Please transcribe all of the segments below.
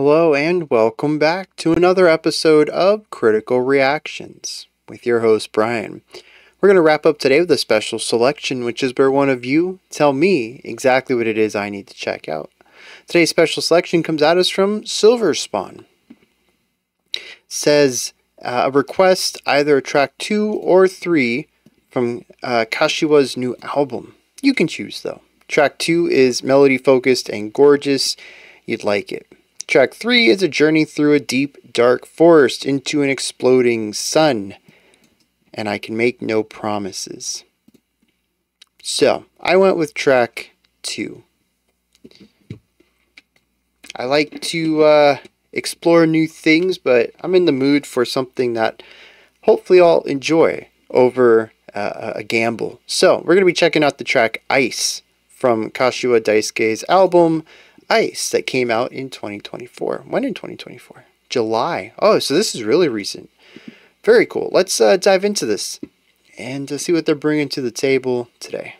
Hello and welcome back to another episode of Critical Reactions with your host Brian. We're going to wrap up today with a special selection, which is where one of you tell me exactly what it is I need to check out. Today's special selection comes at us from Silverspawn. It says a request, either track 2 or 3 from Kashiwa's new album. You can choose though. Track 2 is melody focused and gorgeous. You'd like it. Track 3 is a journey through a deep, dark forest into an exploding sun, and I can make no promises. So, I went with track 2. I like to explore new things, but I'm in the mood for something that hopefully I'll enjoy over a gamble. So, we're going to be checking out the track Ice from Kashiwa Daisuke's album, Ice, that came out in 2024. When in 2024? July. Oh, so this is really recent. Very cool. Let's dive into this and see what they're bringing to the table today.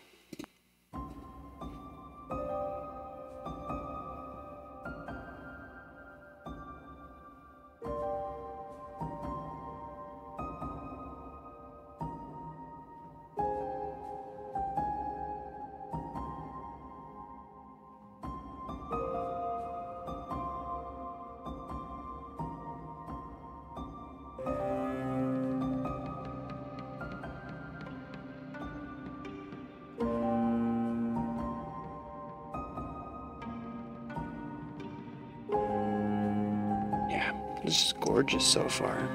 This is gorgeous so far.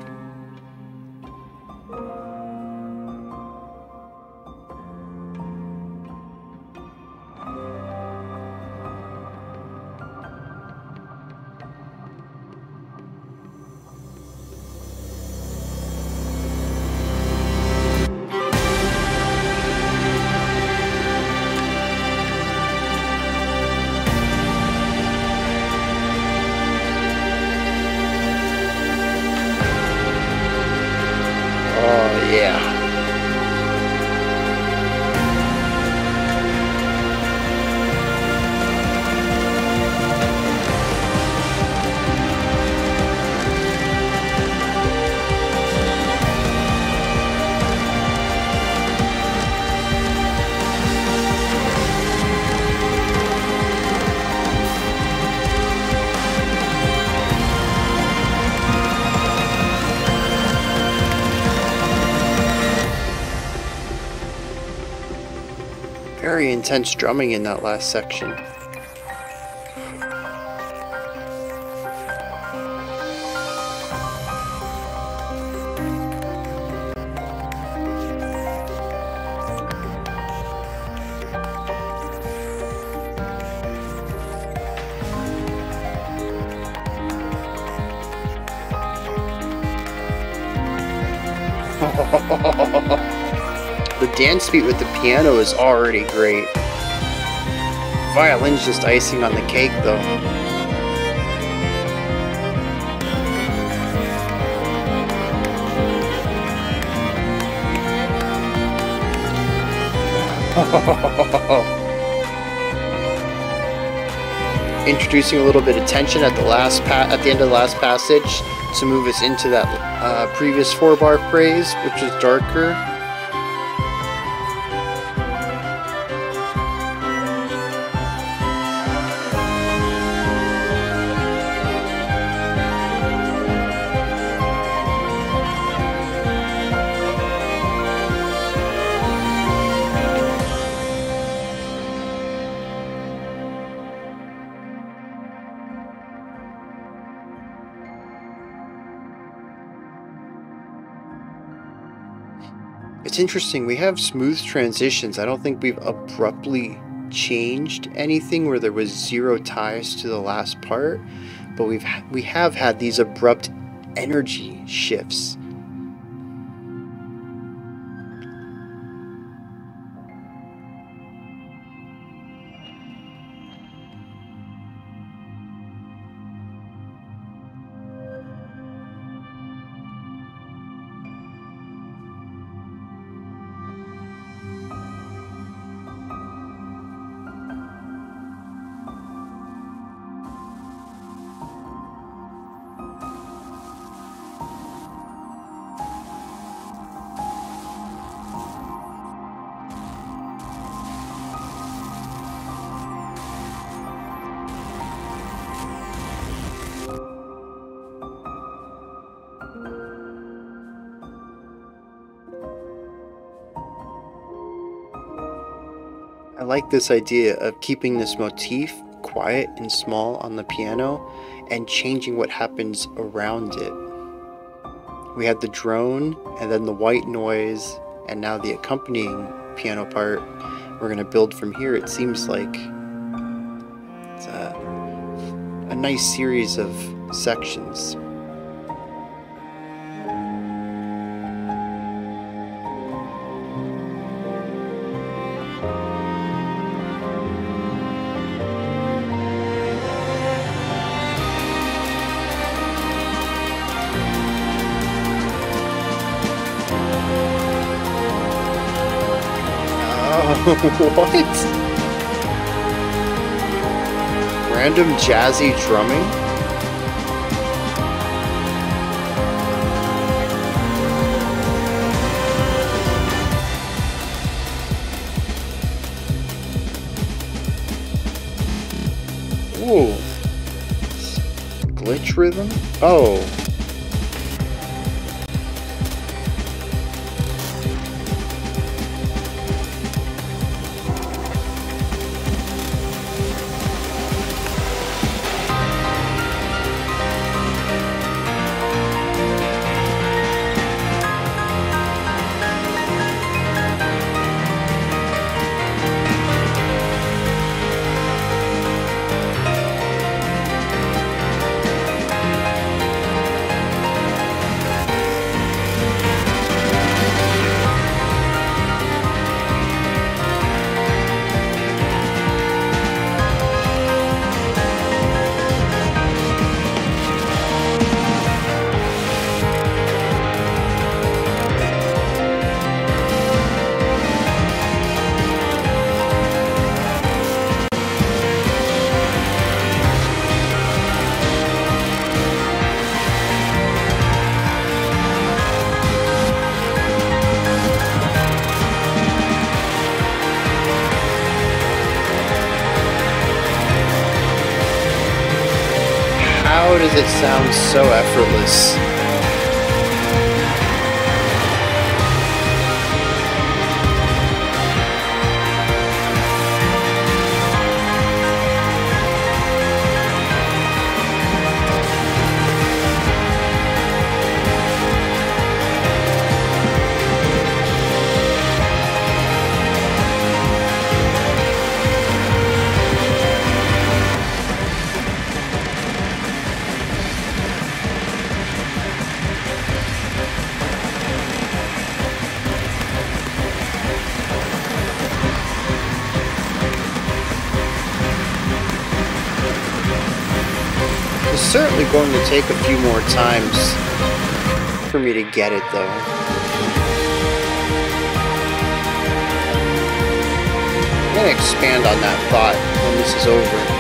Very intense drumming in that last section. The dance beat with the piano is already great. Violin's just icing on the cake though. Introducing a little bit of tension at the end of the last passage to move us into that previous 4-bar phrase, which was darker. It's interesting, we have smooth transitions. I don't think we've abruptly changed anything where there was zero ties to the last part, but we have had these abrupt energy shifts. like this idea of keeping this motif quiet and small on the piano and changing what happens around it. We had the drone and then the white noise and now the accompanying piano part. We're going to build from here, it seems like. It's a nice series of sections. What? Random jazzy drumming? Ooh. Glitch rhythm? Oh. How does it sound so effortless? Certainly going to take a few more times for me to get it though. I'm going to expand on that thought when this is over.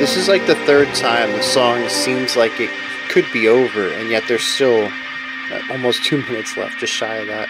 This is like the third time the song seems like it could be over, and yet there's still almost 2 minutes left, just shy of that.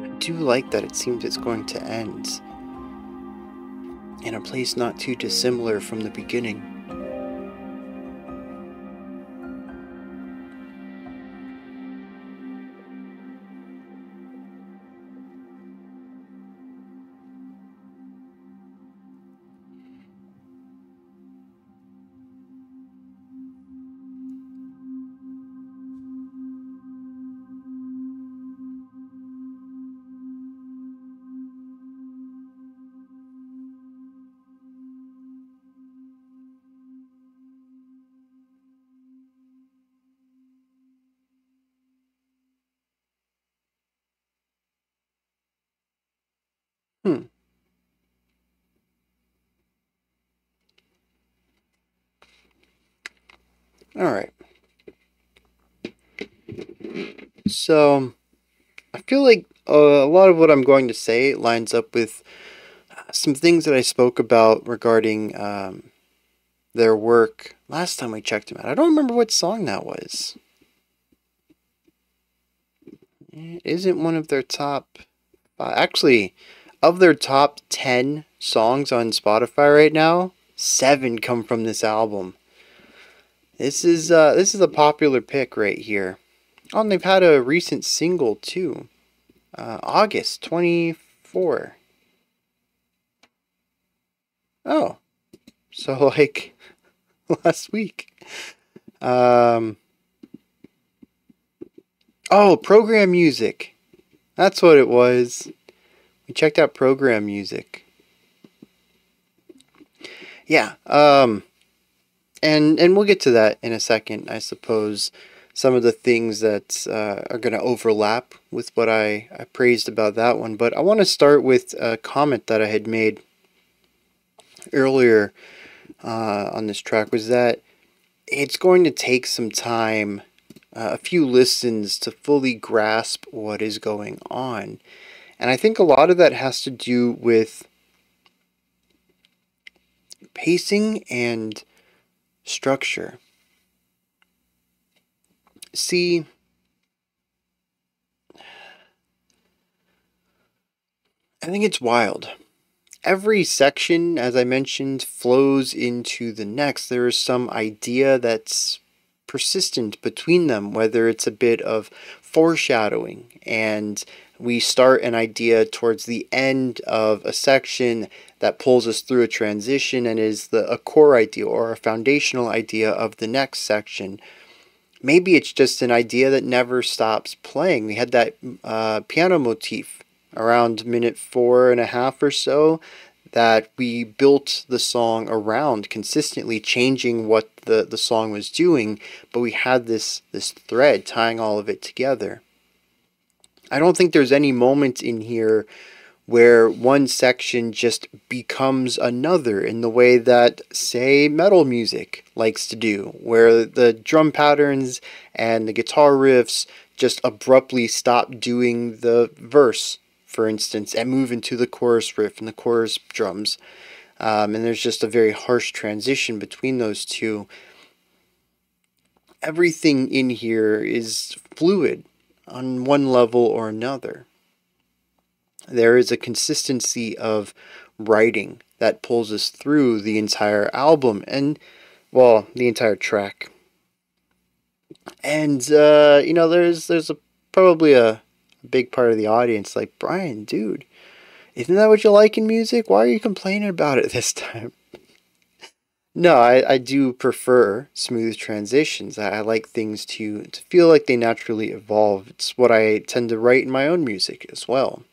I do like that it seems it's going to end. in a place not too dissimilar from the beginning. Alright. So, I feel like a lot of what I'm going to say lines up with some things that I spoke about regarding their work last time we checked them out. I don't remember what song that was. It isn't one of their top... actually, of their top 10 songs on Spotify right now, 7 come from this album. This is a popular pick right here. Oh, and they've had a recent single too. August 24. Oh, so like last week. Oh, Program Music. That's what it was. We checked out Program Music. Yeah, and we'll get to that in a second, I suppose. Some of the things that are going to overlap with what I praised about that one. But I want to start with a comment that I had made earlier on this track, was that it's going to take some time, a few listens, to fully grasp what is going on. And I think a lot of that has to do with pacing and structure. See, I think it's wild. Every section, as I mentioned, flows into the next. There is some idea that's persistent between them, whether it's a bit of foreshadowing and we start an idea towards the end of a section that pulls us through a transition and is a core idea or a foundational idea of the next section. Maybe it's just an idea that never stops playing. We had that piano motif around minute 4.5 or so that we built the song around, consistently changing what the song was doing, but we had this thread tying all of it together. I don't think there's any moment in here where one section just becomes another in the way that, say, metal music likes to do, where the drum patterns and the guitar riffs just abruptly stop doing the verse, for instance, and move into the chorus riff and the chorus drums. And there's just a very harsh transition between those two. Everything in here is fluid on one level or another. There is a consistency of writing that pulls us through the entire album and, well, the entire track. And, you know, there's probably a big part of the audience like, Brian, dude, isn't that what you like in music? Why are you complaining about it this time? No, I do prefer smooth transitions. I like things to feel like they naturally evolve. It's what I tend to write in my own music as well.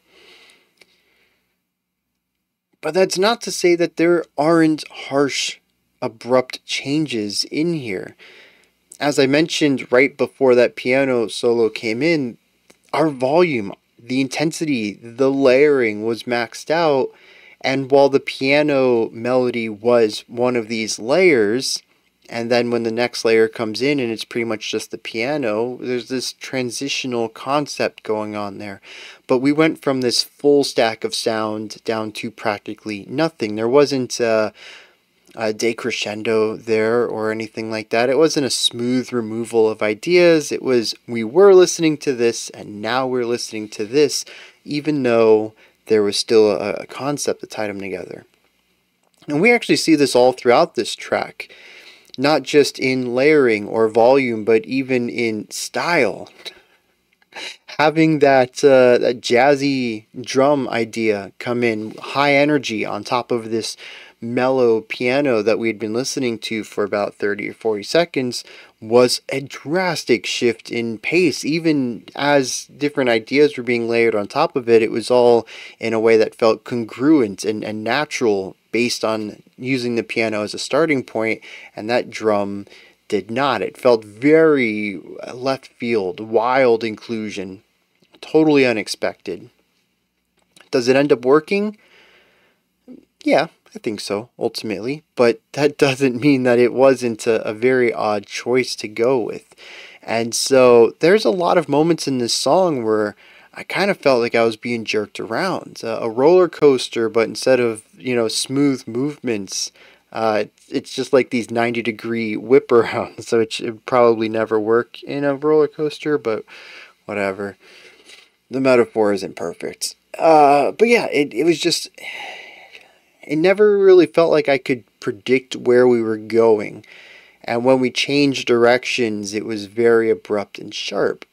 But that's not to say that there aren't harsh, abrupt changes in here. As I mentioned right before that piano solo came in, our volume, the intensity, the layering was maxed out. And while the piano melody was one of these layers, and then when the next layer comes in and it's pretty much just the piano, there's this transitional concept going on there. But we went from this full stack of sound down to practically nothing. There wasn't a decrescendo there or anything like that. It wasn't a smooth removal of ideas. It was, we were listening to this and now we're listening to this, even though there was still a concept that tied them together. And we actually see this all throughout this track, not just in layering or volume, but even in style. Having that jazzy drum idea come in, high energy on top of this mellow piano that we had been listening to for about 30 or 40 seconds was a drastic shift in pace. Even as different ideas were being layered on top of it, it was all in a way that felt congruent and natural based on using the piano as a starting point, and that drum did not. It felt very left field, wild inclusion, totally unexpected. Does it end up working? Yeah, I think so, ultimately, but that doesn't mean that it wasn't a very odd choice to go with. And so there's a lot of moments in this song where I kind of felt like I was being jerked around, a roller coaster, but instead of, you know, smooth movements, it's just like these 90-degree whip arounds. So it should probably never work in a roller coaster, but whatever, the metaphor isn't perfect. But yeah, it was just, it never really felt like I could predict where we were going. And when we changed directions, it was very abrupt and sharp,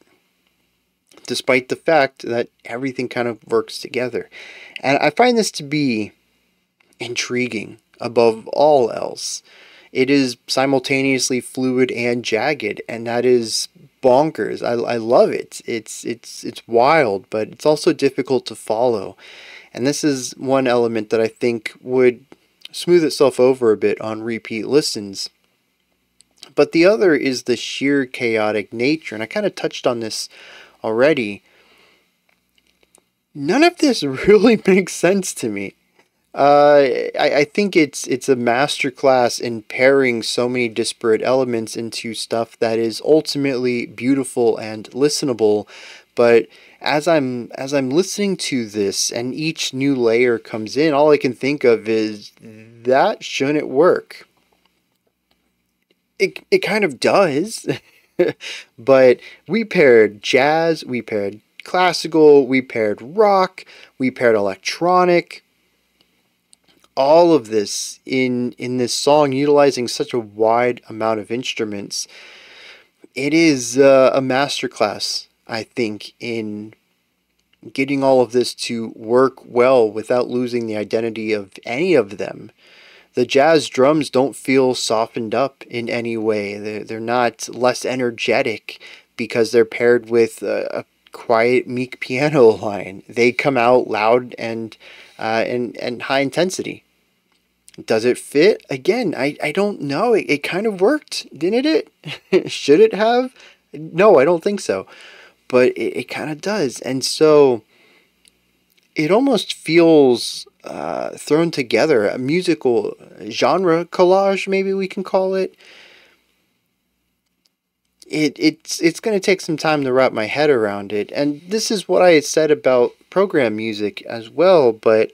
despite the fact that everything kind of works together. And I find this to be intriguing above all else. It is simultaneously fluid and jagged, and that is bonkers. I love it. It's wild, but it's also difficult to follow. And this is one element that I think would smooth itself over a bit on repeat listens. But the other is the sheer chaotic nature, and I kind of touched on this already. None of this really makes sense to me. I think it's a masterclass in pairing so many disparate elements into stuff that is ultimately beautiful and listenable. But as I'm listening to this and each new layer comes in, all I can think of is that shouldn't work. It kind of does. But we paired jazz, we paired classical, we paired rock, we paired electronic. All of this in this song, utilizing such a wide amount of instruments. It is a masterclass, I think, in getting all of this to work well without losing the identity of any of them. The jazz drums don't feel softened up in any way. They're not less energetic because they're paired with a quiet, meek piano line. They come out loud and high intensity. Does it fit? Again, I don't know. It kind of worked, didn't it? Should it have? No, I don't think so. But it kind of does. And so it almost feels thrown together, a musical genre collage, maybe we can call it. It's going to take some time to wrap my head around it. And this is what I had said about program music as well, but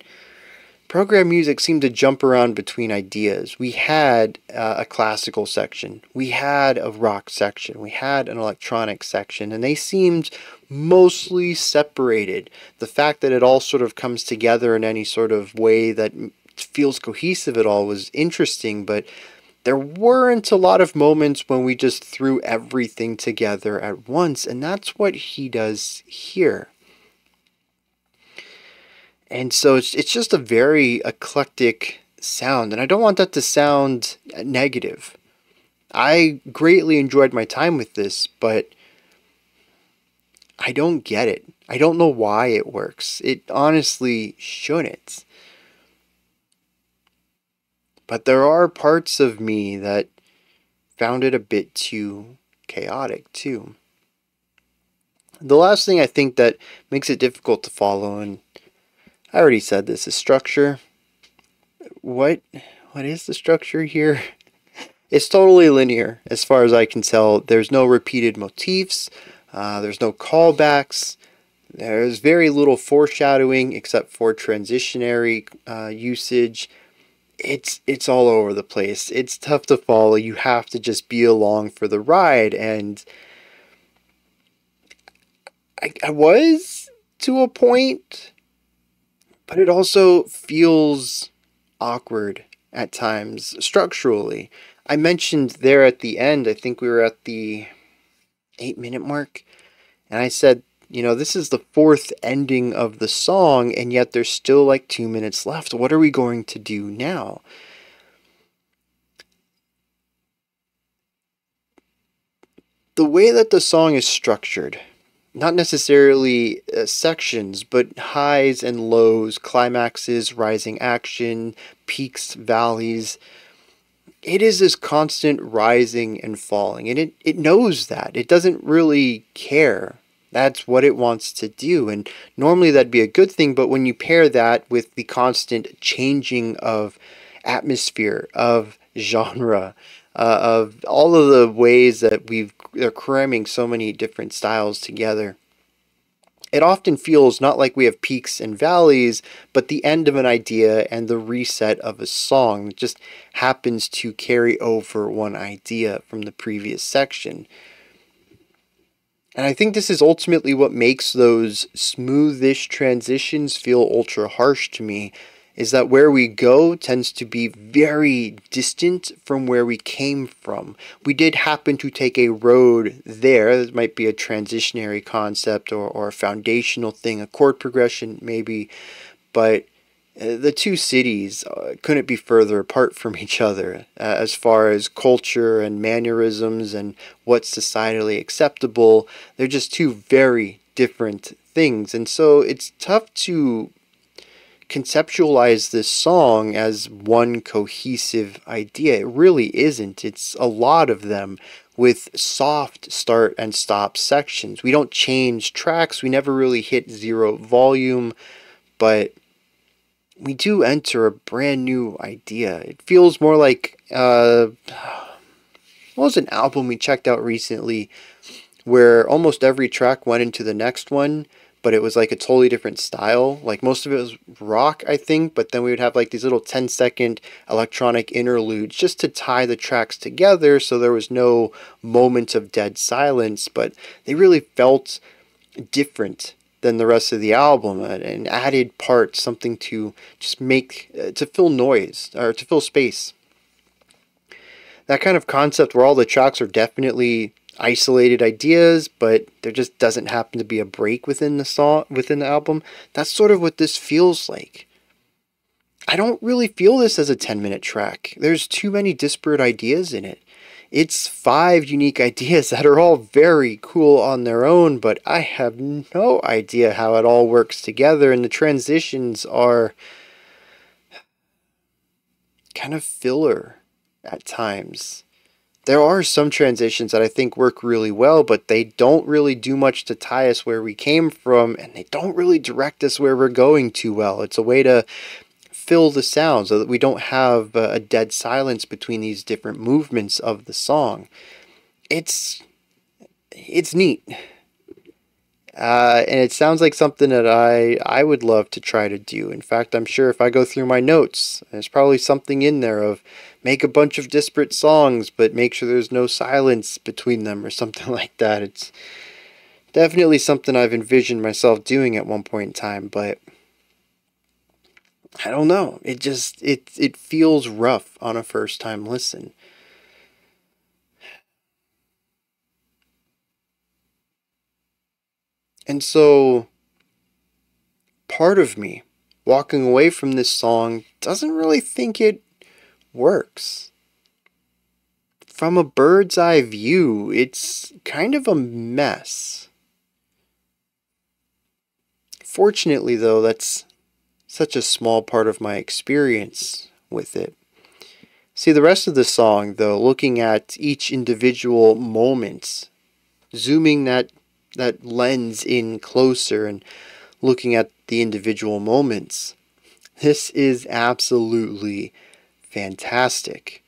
program music seemed to jump around between ideas. We had a classical section, we had a rock section, we had an electronic section, and they seemed mostly separated. The fact that it all sort of comes together in any sort of way that feels cohesive at all was interesting, but there weren't a lot of moments when we just threw everything together at once, and that's what he does here. And so it's just a very eclectic sound, and I don't want that to sound negative. I greatly enjoyed my time with this, but I don't get it. I don't know why it works. It honestly shouldn't. But there are parts of me that found it a bit too chaotic, too. The last thing I think that makes it difficult to follow, and I already said this, is structure. What is the structure here? It's totally linear as far as I can tell. There's no repeated motifs. There's no callbacks. There's very little foreshadowing except for transitionary usage. It's all over the place. It's tough to follow. You have to just be along for the ride. And I was to a point, but it also feels awkward at times structurally. I mentioned there at the end, I think we were at the 8-minute mark, and I said, you know, this is the fourth ending of the song, and yet there's still like 2 minutes left. What are we going to do now? The way that the song is structured, not necessarily sections, but highs and lows, climaxes, rising action, peaks, valleys. It is this constant rising and falling, and it knows that. It doesn't really care. That's what it wants to do, and normally that'd be a good thing, but when you pair that with the constant changing of atmosphere, of genre, of all of the ways that they're cramming so many different styles together, it often feels not like we have peaks and valleys, but the end of an idea and the reset of a song just happens to carry over one idea from the previous section. And I think this is ultimately what makes those smoothish transitions feel ultra harsh to me, is that where we go tends to be very distant from where we came from. We did happen to take a road there. This might be a transitionary concept or a foundational thing, a chord progression maybe, but the two cities couldn't be further apart from each other as far as culture and mannerisms and what's societally acceptable. They're just two very different things. And so it's tough to conceptualize this song as one cohesive idea. It really isn't. It's a lot of them with soft start and stop sections. We don't change tracks. We never really hit zero volume, but we do enter a brand new idea. It feels more like, what was an album we checked out recently where almost every track went into the next one, but it was like a totally different style. Like most of it was rock, I think, but then we would have like these little 10-second electronic interludes just to tie the tracks together so there was no moment of dead silence, but they really felt different than the rest of the album, an added part, something to just make, to fill noise, or to fill space. That kind of concept where all the tracks are definitely isolated ideas, but there just doesn't happen to be a break within the song, within the album. That's sort of what this feels like. I don't really feel this as a 10-minute track. There's too many disparate ideas in it. It's 5 unique ideas that are all very cool on their own, but I have no idea how it all works together, and the transitions are kind of filler at times. There are some transitions that I think work really well, but they don't really do much to tie us where we came from, and they don't really direct us where we're going too well. It's a way to fill the sound so that we don't have a dead silence between these different movements of the song. It's neat. And it sounds like something that I would love to try to do. In fact, I'm sure if I go through my notes, there's probably something in there of make a bunch of disparate songs, but make sure there's no silence between them or something like that. It's definitely something I've envisioned myself doing at one point in time, but I don't know. It just, it feels rough on a first time listen. And so part of me walking away from this song doesn't really think it works. From a bird's eye view, it's kind of a mess. Fortunately though, that's such a small part of my experience with it. See, the rest of the song, though, looking at each individual moment, zooming that lens in closer and looking at the individual moments, this is absolutely fantastic.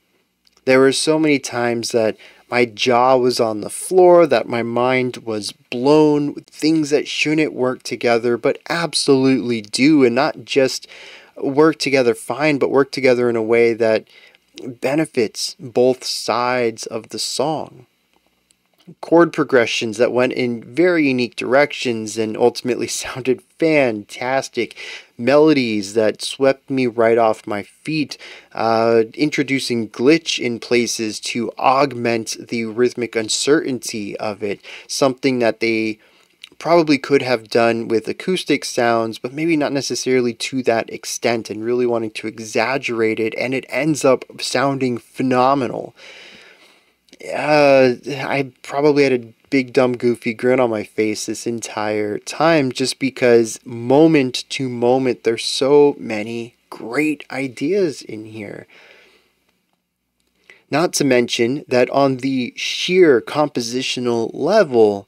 There were so many times that my jaw was on the floor, that my mind was blown with things that shouldn't work together, but absolutely do, and not just work together fine, but work together in a way that benefits both sides of the song. chord progressions that went in very unique directions and ultimately sounded fantastic. Melodies that swept me right off my feet, introducing glitch in places to augment the rhythmic uncertainty of it, something that they probably could have done with acoustic sounds, but maybe not necessarily to that extent, and really wanting to exaggerate it, and it ends up sounding phenomenal. I probably had a big dumb goofy grin on my face this entire time, just because moment to moment there's so many great ideas in here. Not to mention that on the sheer compositional level,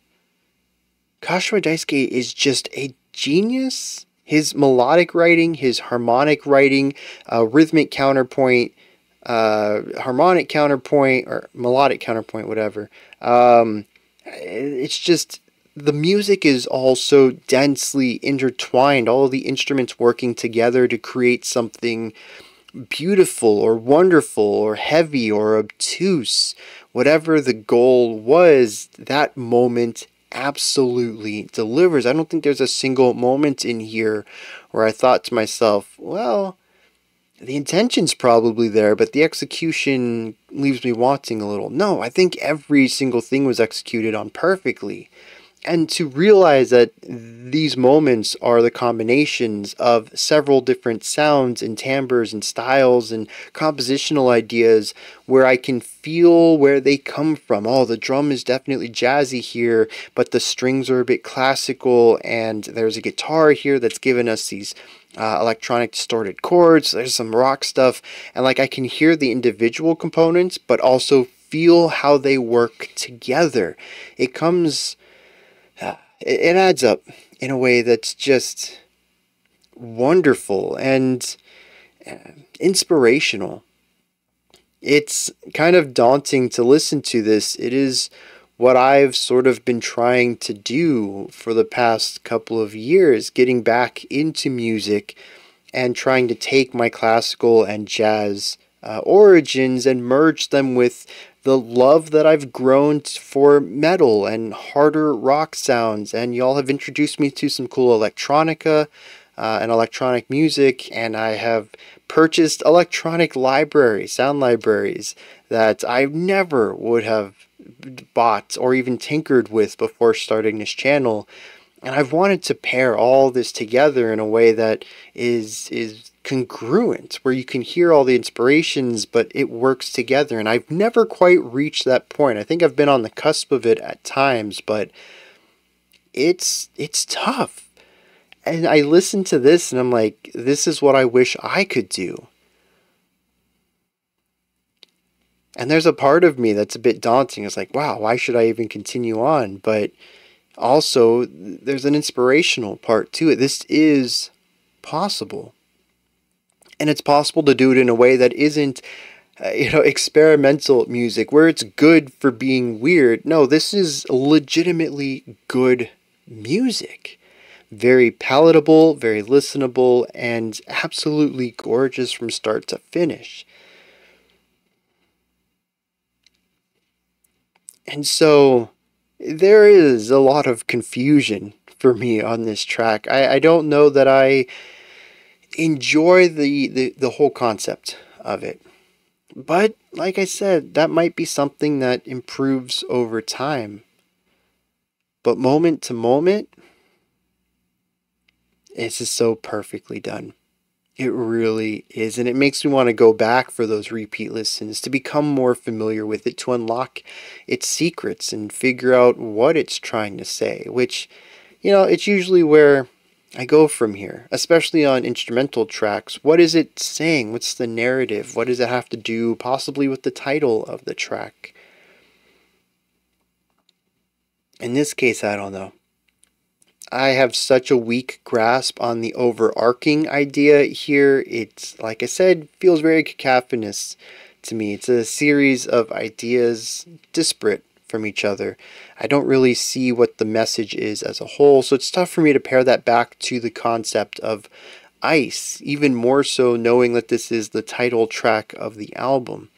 Kashiwa Daisuke is just a genius. His melodic writing, his harmonic writing, rhythmic counterpoint, harmonic counterpoint, or melodic counterpoint, whatever. It's just, the music is all so densely intertwined, all of the instruments working together to create something beautiful or wonderful or heavy or obtuse. Whatever the goal was, that moment absolutely delivers. I don't think there's a single moment in here where I thought to myself, well, the intention's probably there, but the execution leaves me wanting a little. No, I think every single thing was executed on perfectly. And to realize that these moments are the combinations of several different sounds and timbres and styles and compositional ideas, where I can feel where they come from. Oh, the drum is definitely jazzy here, but the strings are a bit classical, and there's a guitar here that's giving us these electronic distorted chords. There's some rock stuff, and like I can hear the individual components but also feel how they work together. It comes, it adds up in a way that's just wonderful and inspirational. It's kind of daunting to listen to this. It is what I've sort of been trying to do for the past couple of years, getting back into music and trying to take my classical and jazz origins and merge them with the love that I've grown for metal and harder rock sounds. And y'all have introduced me to some cool electronica and electronic music, and I have purchased electronic libraries, sound libraries, that I never would have bought or even tinkered with before starting this channel. And I've wanted to pair all this together in a way that is congruent, where you can hear all the inspirations but it works together. And I've never quite reached that point. I think I've been on the cusp of it at times, but it's tough. And I listen to this and I'm like, this is what I wish I could do. And there's a part of me that's a bit daunting. It's like, wow, why should I even continue on? But also, there's an inspirational part to it. This is possible. And it's possible to do it in a way that isn't, experimental music, where it's good for being weird. No, this is legitimately good music. Very palatable, very listenable, and absolutely gorgeous from start to finish. And so there is a lot of confusion for me on this track. I don't know that I enjoy the whole concept of it. But like I said, that might be something that improves over time. But moment to moment, it's just so perfectly done. It really is, and it makes me want to go back for those repeat listens to become more familiar with it, to unlock its secrets and figure out what it's trying to say, which, you know, it's usually where I go from here, especially on instrumental tracks. What is it saying? What's the narrative? What does it have to do possibly with the title of the track? In this case, I don't know. I have such a weak grasp on the overarching idea here. It's, like I said, feels very cacophonous to me. It's a series of ideas disparate from each other. I don't really see what the message is as a whole, so it's tough for me to pair that back to the concept of Ice, even more so knowing that this is the title track of the album.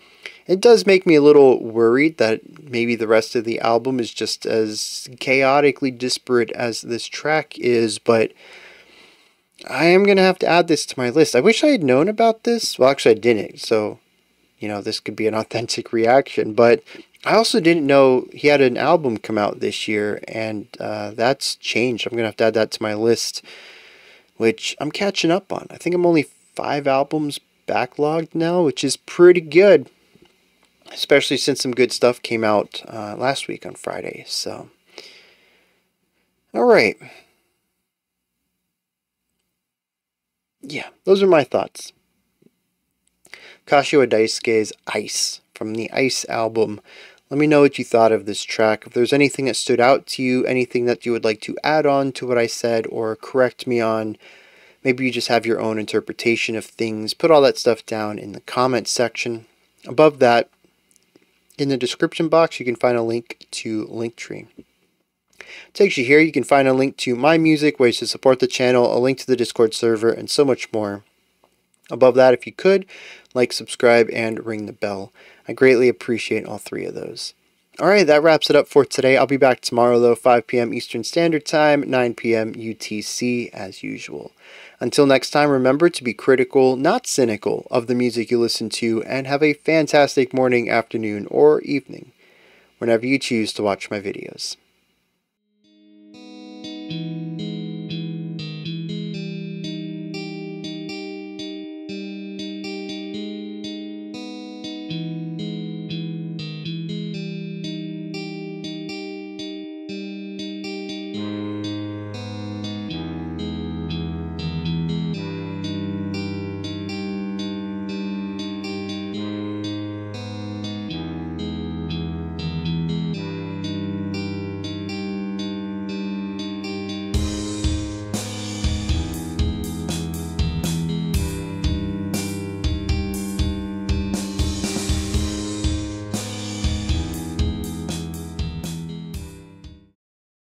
It does make me a little worried that maybe the rest of the album is just as chaotically disparate as this track is, but I am going to have to add this to my list. I wish I had known about this. Well, actually I didn't, so, you know, this could be an authentic reaction, but I also didn't know he had an album come out this year, and that's changed. I'm going to have to add that to my list, which I'm catching up on. I think I'm only 5 albums backlogged now, which is pretty good, especially since some good stuff came out last week on Friday. So, all right. Yeah, those are my thoughts. Kashiwa Daisuke's Ice from the Ice album. Let me know what you thought of this track. If there's anything that stood out to you, anything that you would like to add on to what I said or correct me on, maybe you just have your own interpretation of things, put all that stuff down in the comments section. Above that, in the description box, you can find a link to Linktree. Takes you here, you can find a link to my music, ways to support the channel, a link to the Discord server, and so much more. Above that, if you could, like, subscribe, and ring the bell. I greatly appreciate all 3 of those. Alright, that wraps it up for today. I'll be back tomorrow, though, 5 p.m. Eastern Standard Time, 9 p.m. UTC, as usual. Until next time, remember to be critical, not cynical, of the music you listen to, and have a fantastic morning, afternoon, or evening, whenever you choose to watch my videos.